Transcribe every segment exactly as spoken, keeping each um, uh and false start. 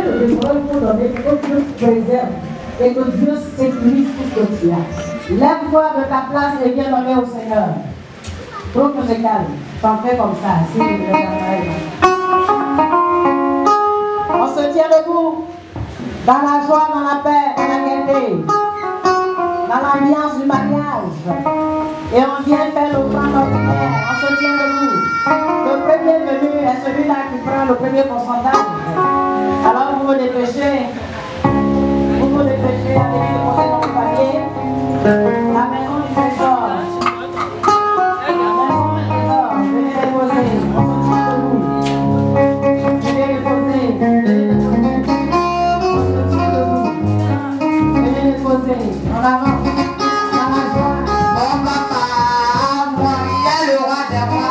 De nuevo, donde Dios nous préserve et que Dieu sécurise tout ce que tu as. Lève-toi de ta place et viens donner au Seigneur. Groupe musical, t'en fais comme ça. Si on se tient debout, dans la joie, dans la paix, dans la gaieté, dans l'ambiance du mariage. Et on vient faire le grand ordinaire. On se tient debout. Le premier venu est celui-là qui prend le premier pourcentage. Alors vous vous dépêchez, vous vous dépêchez à déposer dans le panier la maison du trésor. La maison du trésor, venez déposer, on se tient debout. Venez déposer, on se tient debout. Venez déposer, on avance. Dans la joie, mon papa, moi, il y a le roi des rois.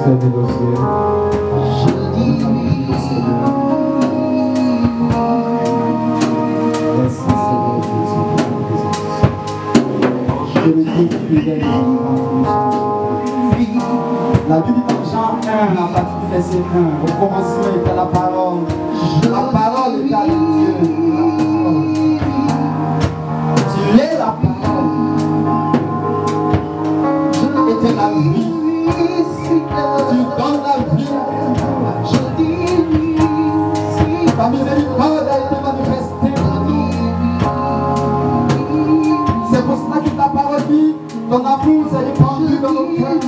Esther négocier. La Bible dit en Jean un, la partie verset un, au commencement était la parole, la parole était à Dieu. Tu es la parole. Dieu était la vie. Tu donnes la vie. Je dis, ta miséricorde a été manifestée. C'est pour cela que ta parole dit, ton amour s'est répandu dans nos cœurs.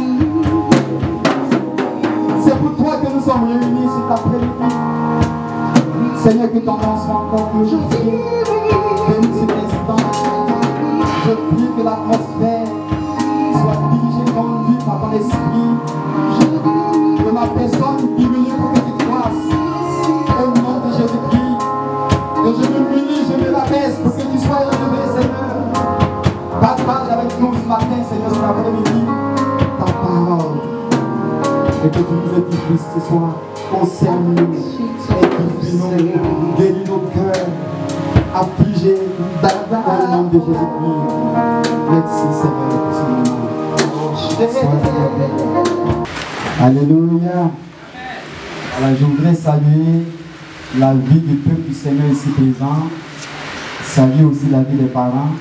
C'est pour toi que nous sommes réunis cet après-midi. Seigneur, que ton nom soit encore plus aujourd'hui. Bénis cet instant. Je prie que l'atmosphère soit dirigée, conduite par ton esprit. Que ma personne diminue pour que tu croisses. Au nom de Jésus-Christ, que je me munis, je me la baisse pour que tu sois élevé, Seigneur. Partage avec nous ce matin, Seigneur, cet après-midi, ta parole. Et que tu nous édifies ce soir, concerne-nous, édifie-nous, guéris nos cœurs, affligés au nom de Jésus-Christ. Merci Seigneur pour ce moment. Alléluia. Alors je voudrais saluer la vie du peuple du Seigneur ici présent. Saluer aussi la vie des parents,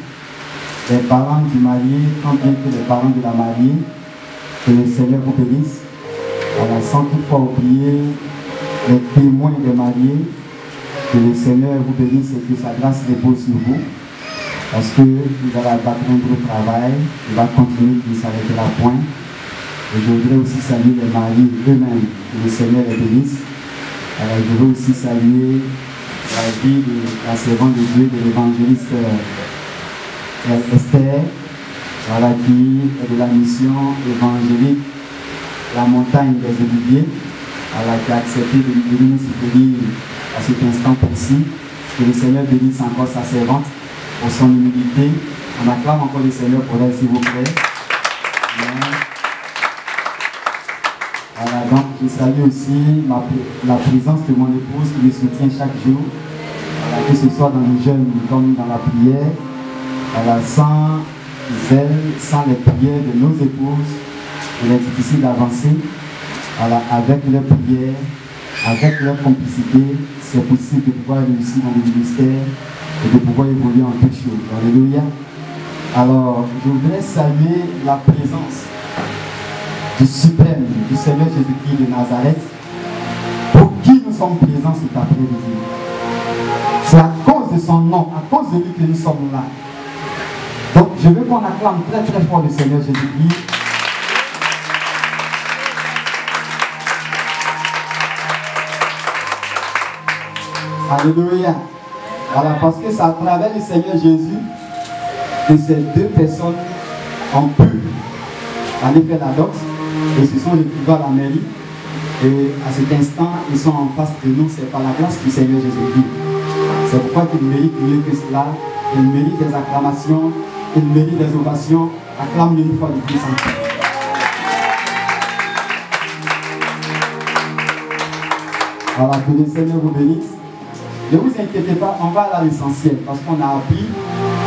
des parents du marié, tant bien que les parents de la mariée. Que le Seigneur vous bénisse. Alors, sans toutefois oublier les témoins des mariés, que le Seigneur vous bénisse et que sa grâce repose sur vous, parce que vous allez abattre un gros travail, il va continuer de s'arrêter la pointe. Et je voudrais aussi saluer les mariés eux-mêmes, que le Seigneur les bénisse. Alors, je voudrais aussi saluer la vie de la servante de Dieu, de l'évangéliste euh, Esther, voilà, qui est de la mission évangélique La Montagne des Oliviers, qui a accepté de nous soutenir à cet instant précis. Que le Seigneur bénisse encore sa servante pour son humilité. On acclame encore le Seigneur pour elle, s'il vous plaît. Voilà, donc je salue aussi ma, la présence de mon épouse qui me soutient chaque jour, voilà, que ce soit dans le jeûne comme dans la prière. Voilà, sans elle, sans les prières de nos épouses, il est difficile d'avancer. Voilà, avec leur prière, avec leur complicité, c'est possible de pouvoir réussir dans le ministère et de pouvoir évoluer en toutes choses. Alléluia. Alors, je voudrais saluer la présence du suprême, du Seigneur Jésus-Christ de Nazareth, pour qui nous sommes présents cet après-midi. C'est à cause de son nom, à cause de lui que nous sommes là. Donc, je veux qu'on acclame très très fort le Seigneur Jésus-Christ. Alléluia. Voilà, parce que c'est à travers le Seigneur Jésus que ces deux personnes ont pu aller faire la dot et se sont retrouvés à la mairie. Et à cet instant, ils sont en face de nous. C'est par la grâce du Seigneur Jésus-Christ. C'est pourquoi qu'ils méritent mieux que cela. Ils méritent des acclamations, ils méritent des ovations. Acclame-le une fois de plus. Voilà, que le Seigneur vous bénisse. Ne vous inquiétez pas, on va aller à l'essentiel, parce qu'on a appris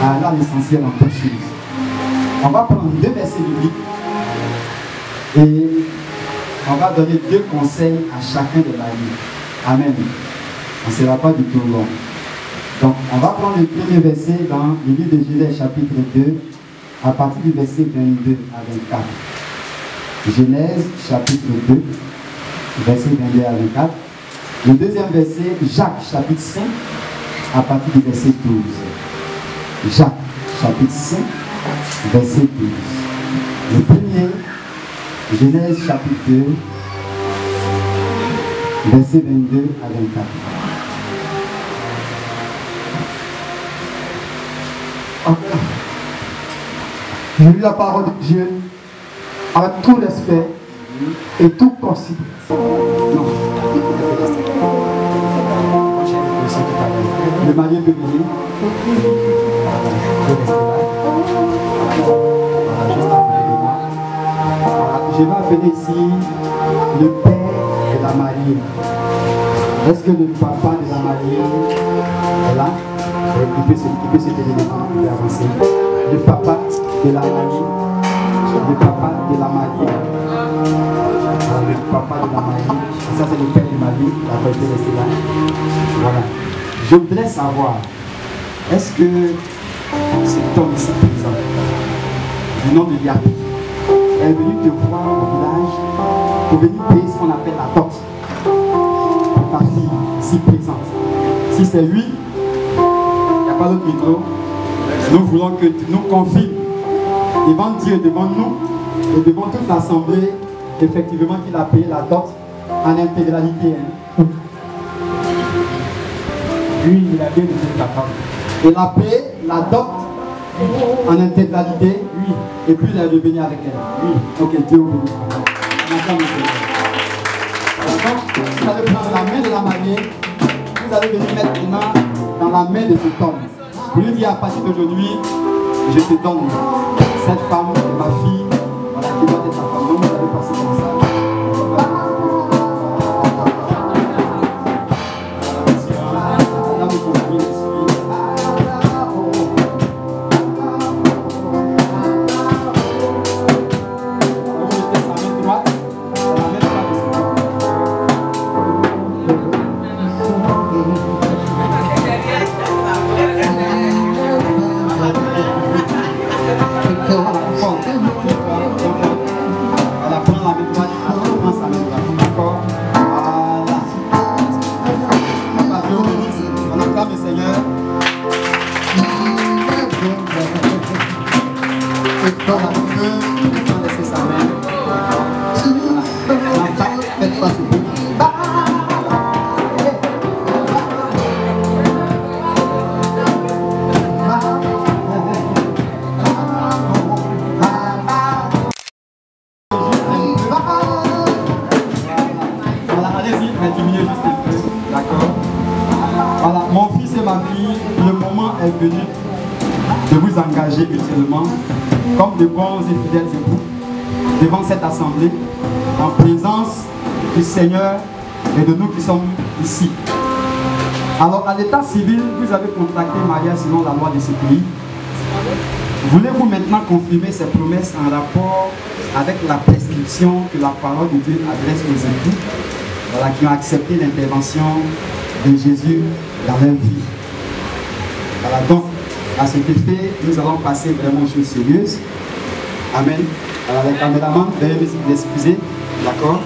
à aller à l'essentiel en toute chose. On va prendre deux versets bibliques et on va donner deux conseils à chacun de la vie. Amen. On ne sera pas du tout long. Donc, on va prendre le premier verset dans le livre de Genèse, chapitre deux, à partir du verset vingt-deux à vingt-quatre. Genèse, chapitre deux, verset vingt-deux à vingt-quatre. Le deuxième verset, Jacques, chapitre cinq, à partir du verset douze. Jacques, chapitre cinq, verset douze. Le premier, Genèse, chapitre deux, verset vingt-deux à vingt-quatre. Enfin, j'ai lu la parole de Dieu à tout respect et tout considération. Le marié peut venir. Je vais appeler ici le père de la mariée. Est-ce que le papa de la mariée est là? Il peut se tenir devant, il peut avancer. Le papa de la mariée. Le papa de la mariée. Le papa de la mariée. Ça c'est le père de la mariée. La vérité reste là. Voilà. Je voudrais savoir, est-ce que cet homme ici présent, du nom de Yapi, est venu te voir au village pour venir payer ce qu'on appelle la dot pour ta fille ici présente? Si c'est lui, il n'y a pas d'autre micro. Nous voulons que tu nous confies devant Dieu, devant nous et devant toute l'assemblée, effectivement qu'il a payé la dot en intégralité. Hein. Lui, il a bien donné la femme. Il a payé la dot en intégralité, oui. Et puis il est revenu avec elle. Oui. Ok, Dieu vous bénisse. Donc, vous allez prendre la main de la mariée, vous allez venir maintenant dans la main de cet homme. Vous lui dire à partir d'aujourd'hui, je te donne cette femme, ma fille, voilà, qui doit être ta femme. Donc, vous allez passer comme ça. Seigneur et de nous qui sommes ici. Alors à l'état civil, vous avez contracté mariage selon la loi de ce pays. Voulez-vous maintenant confirmer ces promesses en rapport avec la prescription que la parole de Dieu adresse aux époux, voilà, qui ont accepté l'intervention de Jésus dans leur vie? Voilà, donc, à cet effet, nous allons passer vraiment aux choses sérieuses. Amen. Alors, les caméramans, veuillez m'excuser, d'accord?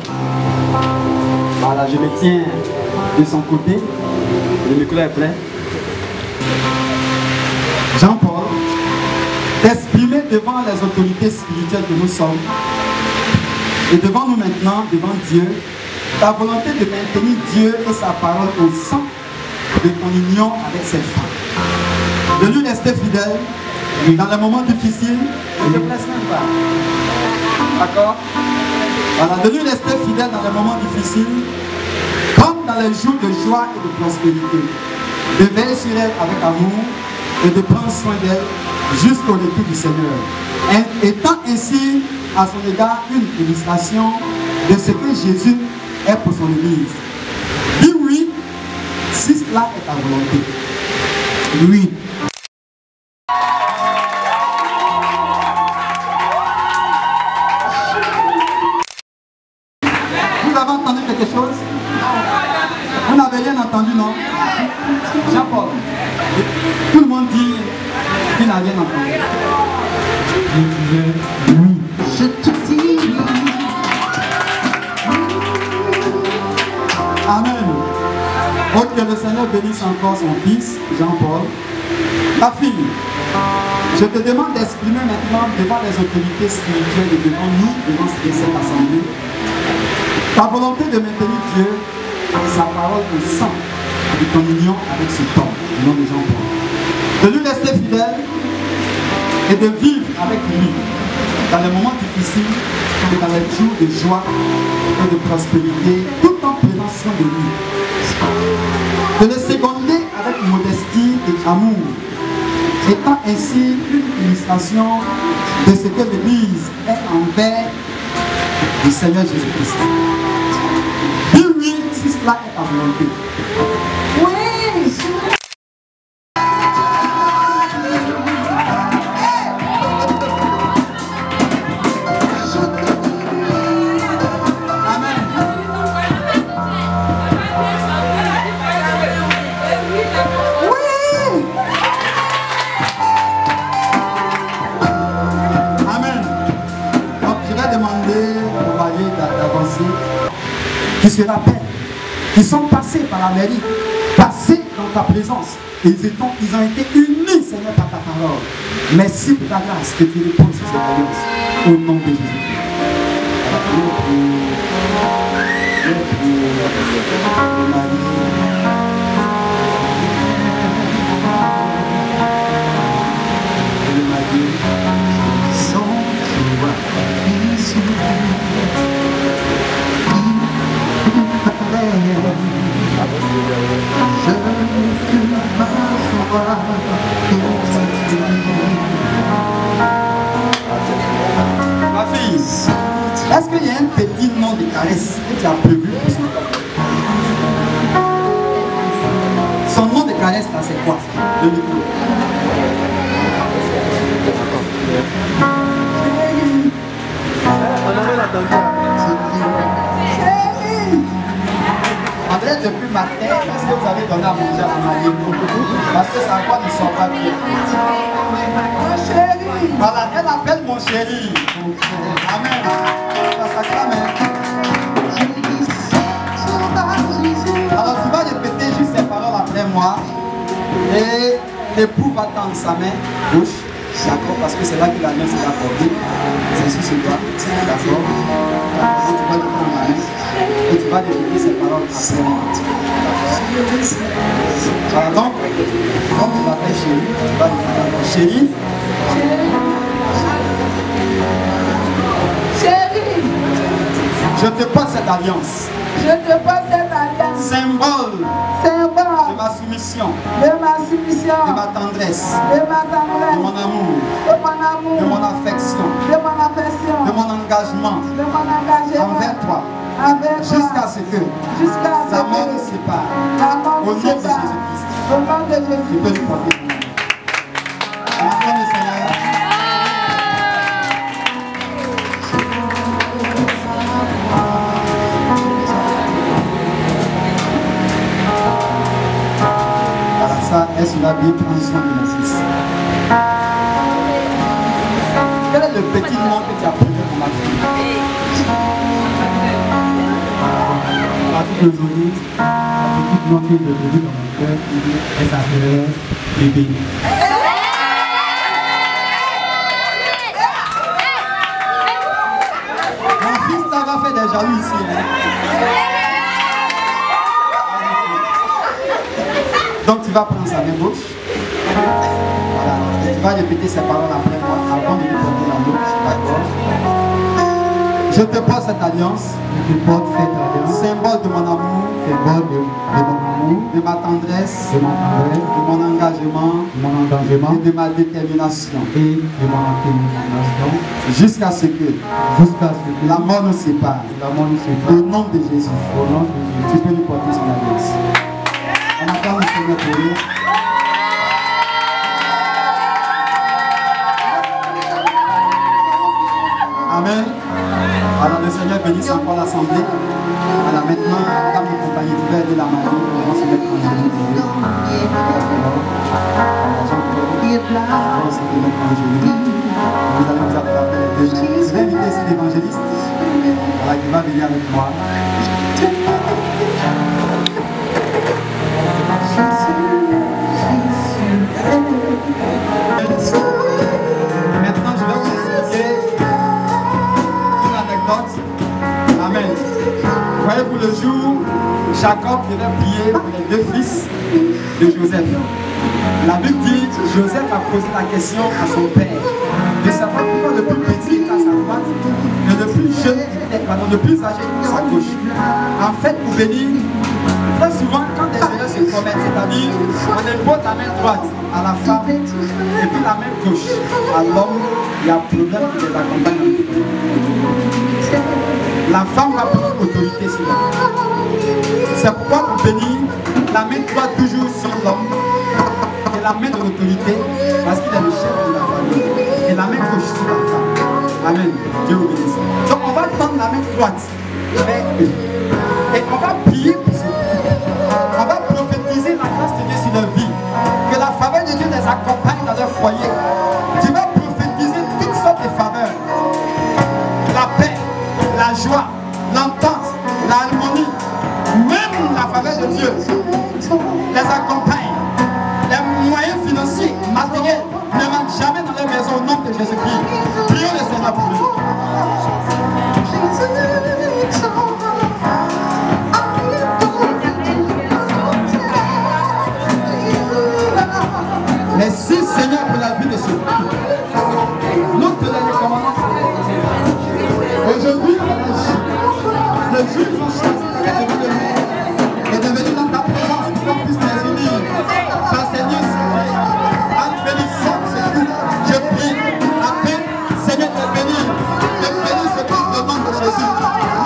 Voilà, je me tiens de son côté. Le micro est prêt. Jean-Paul, t'exprimer devant les autorités spirituelles que nous sommes, et devant nous maintenant, devant Dieu, ta volonté de maintenir Dieu et sa parole au centre de ton union avec cette femme. De lui rester fidèle dans les moments difficiles, ne te presse même pas. D'accord? Voilà, de lui rester fidèle dans les moments difficiles, comme dans les jours de joie et de prospérité. De veiller sur elle avec amour et de prendre soin d'elle jusqu'au retour du Seigneur, étant ainsi à son égard une illustration de ce que Jésus est pour son Église. Dis oui, si cela est ta volonté. Oui. Vous avez entendu quelque chose? Vous n'avez rien entendu, non? Jean-Paul, tout le monde dit qu'il n'a rien entendu. Oui. Je te dis oui. Amen. Oh, que le Seigneur bénisse encore son fils, Jean-Paul. La fille, je te demande d'exprimer maintenant devant les autorités spirituelles et devant nous, devant cette assemblée, ta volonté de maintenir Dieu et sa parole au sang de ton union avec ce temps, au nom de Jean-Paul. De lui rester fidèle et de vivre avec lui dans les moments difficiles et dans les jours de joie et de prospérité, tout en prenant soin de lui. De le seconder avec modestie et amour, étant ainsi une illustration de ce que l'Église est envers le Seigneur Jésus-Christ. Dis oui si cela est ta volonté. Oui, je... qui se rappellent, qui sont passés par la mairie, passés dans ta présence. Ils, étant, ils ont été unis, Seigneur, par ta parole. Merci pour ta grâce que tu réponds sur cette alliance. Au nom de Jésus. Je n'ai que ma foi pour t'aimer. Ma fille, est-ce qu'il y a un petit nom de caresse que tu as prévu pour son nom? Son nom de caresse là, c'est quoi? Le micro. André, depuis matin, est-ce que vous avez donné à manger à Marie? Parce que ça encore ne sort pas bien. Mon chéri. Voilà, elle appelle mon chéri. Amen. Ça s'acclame. Alors tu vas répéter juste ces paroles après moi. Et l'époux va tendre sa main gauche. D'accord, parce que c'est là que la main s'est accordée. C'est sur ce doigt. D'accord. Tu vas devenir ma main. Et tu vas développer ces paroles après moi. Voilà donc, quand tu m'appelles chérie, tu vas devenir chérie. Chérie. Je te passe cette alliance. Je te passe cette alliance. Symbole. Symbole. De ma soumission, de ma soumission, de ma tendresse, de ma tendresse, de mon amour, de mon amour, de mon affection, de mon affection, de mon engagement, de mon engagement envers toi, envers toi, jusqu'à ce que, jusqu'à ce que, la mort nous sépare, la mort nous sépare, au nom de Jésus-Christ, au nom de Jésus-Christ. est sur la Bible pour une soin de justice. Quel est le petit nom que tu as pris pour ma fille? À toutes les journées, à tout nom qui est devenu dans mon cœur, elle s'appelle bébé. Mon fils n'a pas fait des jaloux ici. Donc tu vas prendre sa main gauche, voilà, et tu vas répéter ces paroles après moi, avant de lui donner la gauche, d'accord? Je te porte cette alliance, je te porte cette alliance, symbole de mon amour, symbole de, de mon amour, de ma tendresse, de ma tendresse, de mon engagement, de mon engagement, et de ma détermination, et de ma détermination, jusqu'à ce que, jusqu'à ce que la mort nous sépare, la mort nous sépare, au nom de Jésus, au nom de Jésus, tu peux lui porter son alliance. On attend le Seigneur pour lui. Amen. Alors le Seigneur bénisse encore l'assemblée. Alors maintenant, la compagnie du verre de la Marie, on va se mettre en genoux pour Dieu. On va se mettre en genoux. Vous allez nous attraper les deux mains. Je vais inviter ici l'évangéliste. Voilà, il va venir avec moi. Maintenant, je vais vous expliquer une anecdote. Amen. Voyez-vous, le jour où Jacob devait prier pour les deux fils de Joseph, la Bible dit que Joseph a posé la question à son père de savoir pourquoi le plus petit à sa droite et le plus jeune, pardon, le plus âgé à sa gauche. En fait, pour bénir, très souvent, quand des erreurs se commettent, c'est-à-dire on impose la main droite à la femme et puis la main gauche à l'homme, il y a un problème qui les accompagne. La femme va prendre autorité sur l'homme. C'est pourquoi pour bénir, la main droite toujours sur l'homme et la main de l'autorité parce qu'il est le chef de la famille et la main gauche sur la femme. Amen. Dieu vous bénisse. Donc on va tendre la main droite vers eux et on va prier pour ce on va prophétiser la grâce de Dieu sur leur vie. Que la faveur de Dieu les accompagne dans leur foyer. Tu vas prophétiser toutes sortes de faveurs. La paix, la joie, l'entente, l'harmonie. Même la faveur de Dieu les accompagne. Les moyens financiers, matériels ne manquent jamais dans leur maison au nom de Jésus-Christ. Prions le Seigneur pour nous. Merci Seigneur pour la vie de ce peuple. Nous te la recommandons. Aujourd'hui, le jour où je suis devenu le monde est devenu dans ta présence pour qu'on puisse les unir. Par Seigneur, en bénissant ce peuple, je prie afin, Seigneur, de bénir, de bénir ce peuple au nom de Jésus.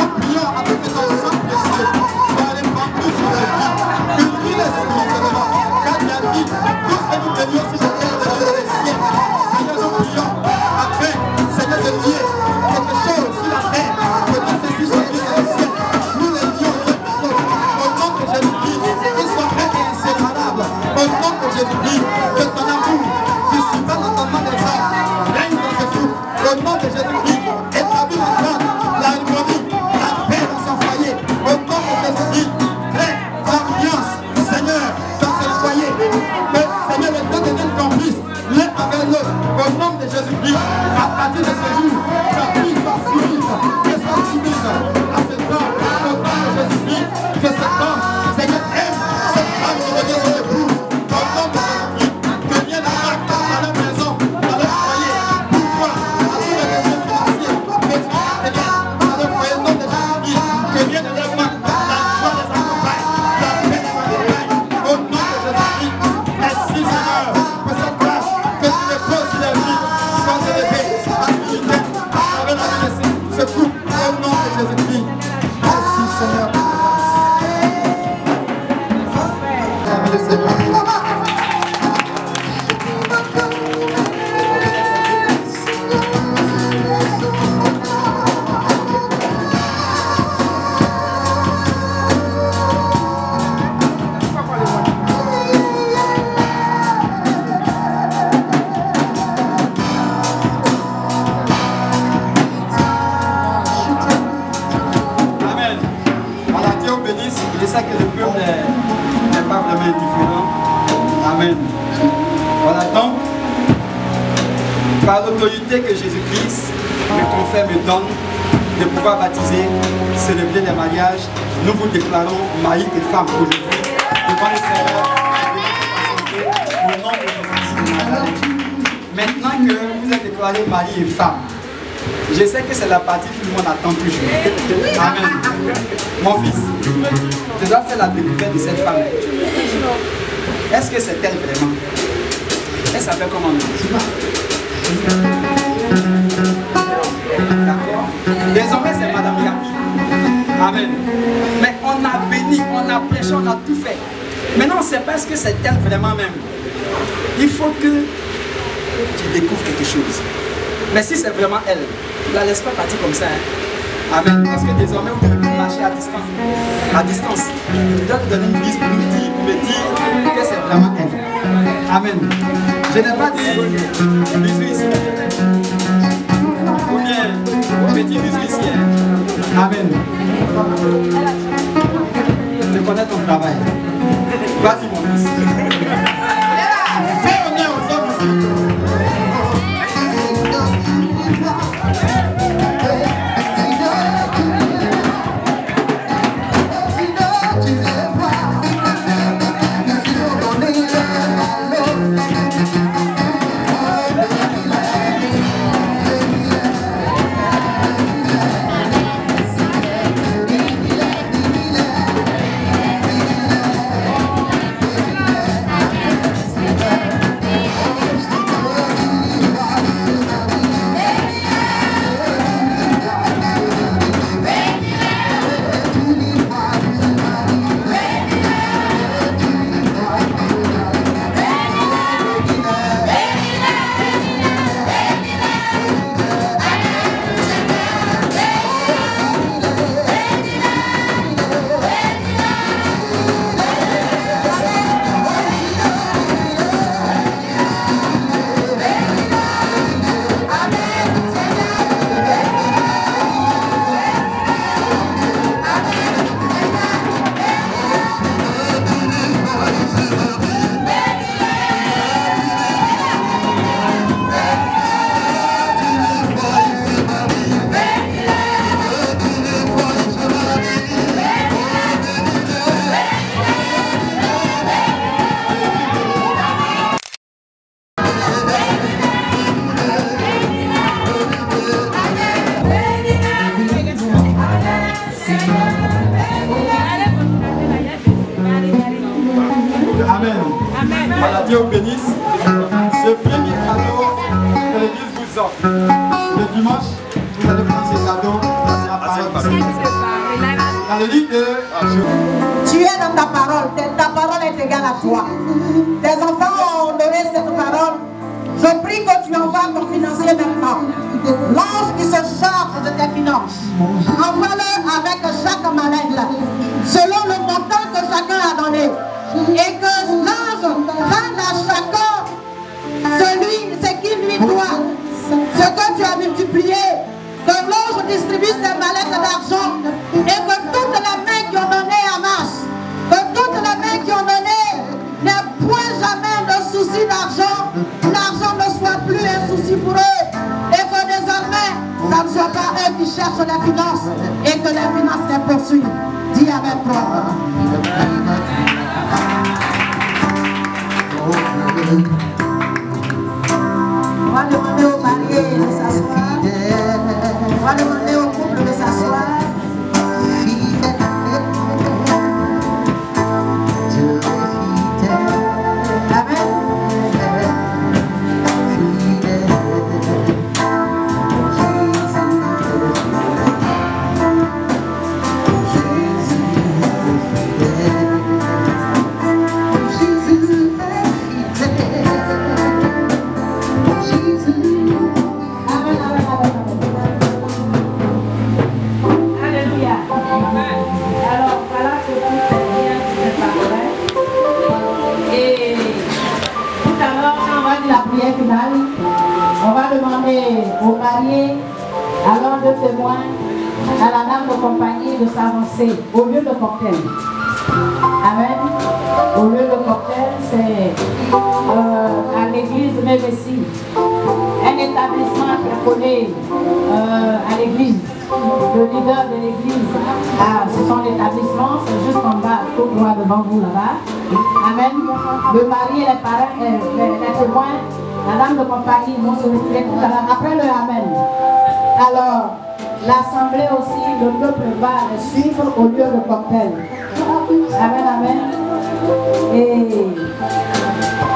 Nous prions afin que ton sang précieux soit répandu sur le monde. Que tu laisses mon devant, car il y a dit, tous les nous bénissons. Je sais que le peuple n'est pas vraiment indifférent. Amen. Voilà donc, par l'autorité que Jésus-Christ me confère, me donne, de pouvoir baptiser, célébrer les mariages, nous vous déclarons mari et femme aujourd'hui. Devant le Seigneur, au nom de Jésus. Maintenant que vous êtes déclarés mari et femme, je sais que c'est la partie que tout le monde attend toujours. Amen. Mon fils, tu dois faire la découverte de cette femme. Est-ce que c'est elle vraiment? Elle s'appelle comment? D'accord. Désormais, c'est Madame Yapi. Amen. Mais on a béni, on a prêché, on a tout fait. Maintenant, on ne sait pas ce que c'est elle vraiment même. Il faut que tu découvres quelque chose. Mais si c'est vraiment elle, ne la laisse pas partir comme ça. Hein. Amen. Parce que désormais, vous devez marcher à distance. À distance. Je dois vous donner une liste pour nous dire, pour me dire que c'est vraiment elle. Amen. Je n'ai pas dit bisous ici. Ou bien, petit bisou ici. Hein. Amen. Je connais ton travail. Vas-y, mon fils. Fais honneur aux hommes aussi. Amen. Au lieu de cocktail, c'est euh, à l'église même ici. Un établissement préconné euh, à l'église. Le leader de l'église, ah, c'est son établissement, c'est juste en bas, tout droit devant vous là-bas. Amen. Le mari et les parents, les, les, les témoins, la dame de compagnie, mon sourire, tout à l'heure. Après le amen. Alors, l'assemblée aussi, le peuple va le suivre au lieu de cocktail. Amen, amen. Et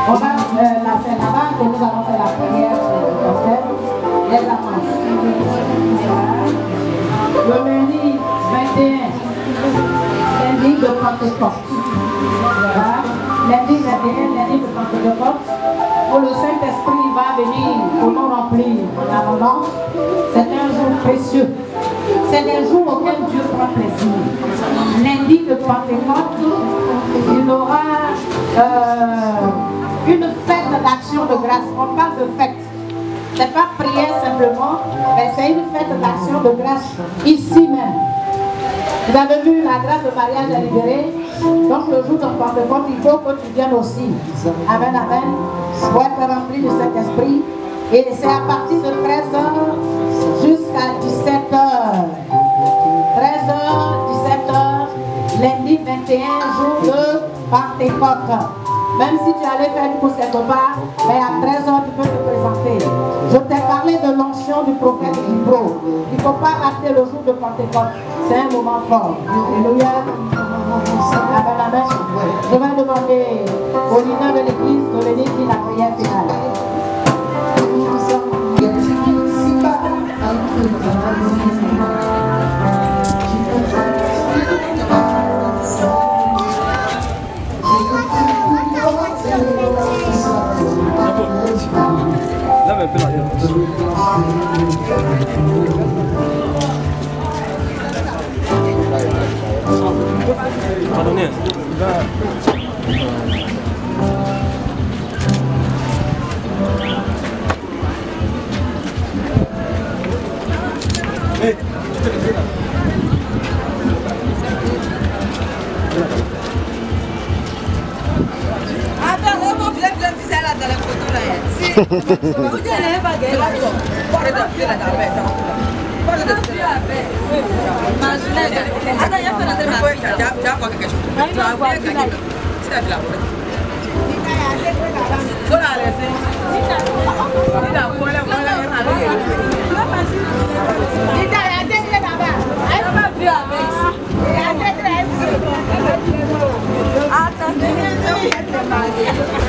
on va euh, la faire là-bas, que nous allons faire la prière du cocktail. Les avances. Le lundi vingt et un, lundi de Pentecôte. Voilà. Lundi vingt et un, lundi de Pentecôte. Où le Saint-Esprit va venir pour nous remplir en abondance. C'est un jour précieux. C'est un jour auquel Dieu prend plaisir. Lundi de Pentecôte, il y aura euh, une fête d'action de grâce. On parle de fête. Ce n'est pas prière simplement, mais c'est une fête d'action de grâce ici même. Vous avez vu la grâce de mariage à libérer. Donc le jour de Pentecôte, il faut que tu viennes aussi. Amen, amen. Pour être rempli de cet esprit. Et c'est à partir de treize heures jusqu'à dix-sept heures. treize heures, dix-sept heures, lundi vingt et un, jour de Pentecôte. Même si tu allais faire une course quelque part, mais à treize heures, tu peux te présenter. Je t'ai parlé de l'onction du prophète Hibro. Il ne faut pas rater le jour de Pentecôte. C'est un moment fort. Alléluia. Amen, amen. Je vais demander au leader de l'église de venir dire la prière finale. Non mais plus rien. Pardonnez. Hey. Attendez,